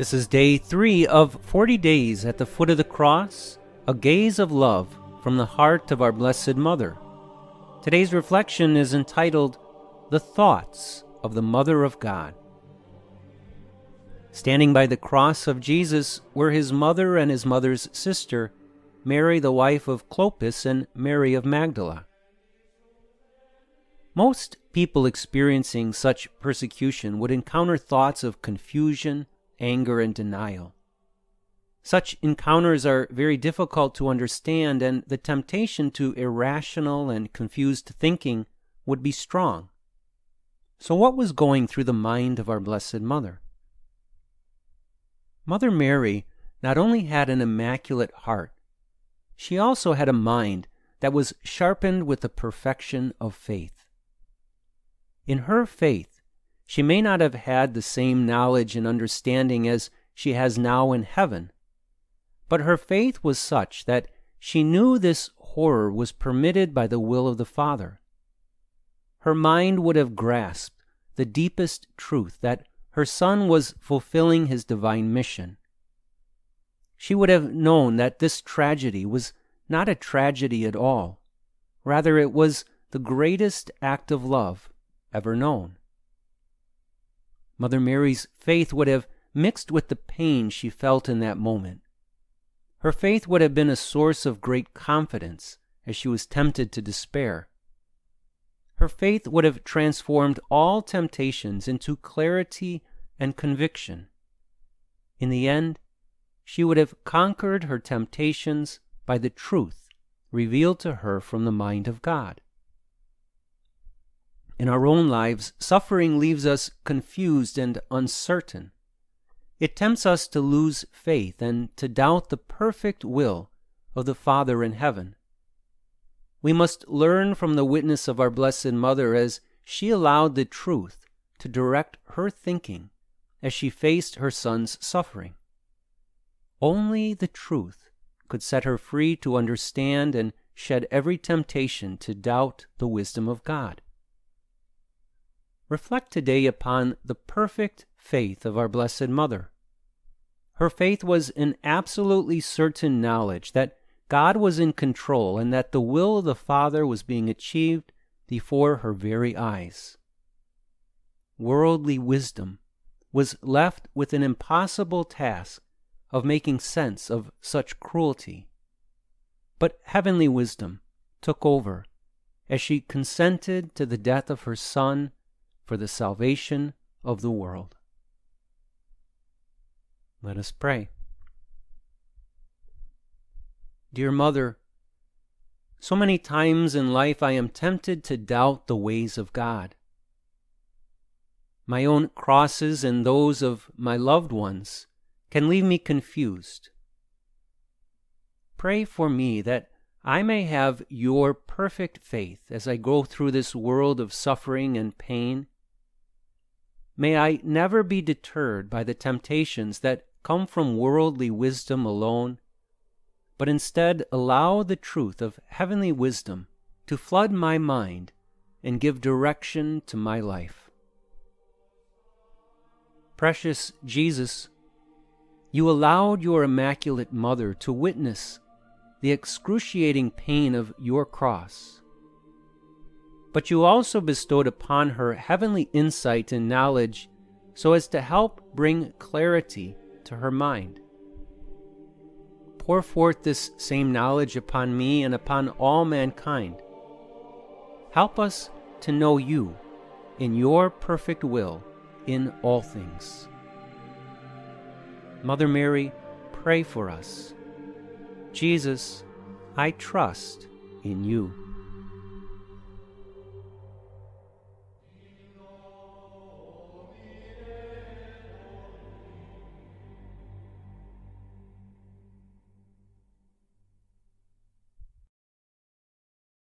This is day 3 of 40 days at the foot of the cross, a gaze of love from the heart of our Blessed Mother. Today's reflection is entitled, The Thoughts of the Mother of God. Standing by the cross of Jesus were his mother and his mother's sister, Mary the wife of Clopas and Mary of Magdala. Most people experiencing such persecution would encounter thoughts of confusion, anger, and denial. Such encounters are very difficult to understand, and the temptation to irrational and confused thinking would be strong. So what was going through the mind of our Blessed Mother? Mother Mary not only had an immaculate heart, she also had a mind that was sharpened with the perfection of faith. In her faith, she may not have had the same knowledge and understanding as she has now in heaven, but her faith was such that she knew this horror was permitted by the will of the Father. Her mind would have grasped the deepest truth that her Son was fulfilling his divine mission. She would have known that this tragedy was not a tragedy at all. Rather, it was the greatest act of love ever known. Mother Mary's faith would have mixed with the pain she felt in that moment. Her faith would have been a source of great confidence as she was tempted to despair. Her faith would have transformed all temptations into clarity and conviction. In the end, she would have conquered her temptations by the truth revealed to her from the mind of God. In our own lives, suffering leaves us confused and uncertain. It tempts us to lose faith and to doubt the perfect will of the Father in heaven. We must learn from the witness of our Blessed Mother as she allowed the truth to direct her thinking as she faced her Son's suffering. Only the truth could set her free to understand and shed every temptation to doubt the wisdom of God. Reflect today upon the perfect faith of our Blessed Mother. Her faith was an absolutely certain knowledge that God was in control and that the will of the Father was being achieved before her very eyes. Worldly wisdom was left with an impossible task of making sense of such cruelty. But heavenly wisdom took over as she consented to the death of her Son for the salvation of the world. Let us pray. Dear Mother, so many times in life I am tempted to doubt the ways of God. My own crosses and those of my loved ones can leave me confused. Pray for me that I may have your perfect faith as I go through this world of suffering and pain. May I never be deterred by the temptations that come from worldly wisdom alone, but instead allow the truth of heavenly wisdom to flood my mind and give direction to my life. Precious Jesus, you allowed your Immaculate Mother to witness the excruciating pain of your cross. But you also bestowed upon her heavenly insight and knowledge so as to help bring clarity to her mind. Pour forth this same knowledge upon me and upon all mankind. Help us to know you in your perfect will in all things. Mother Mary, pray for us. Jesus, I trust in you.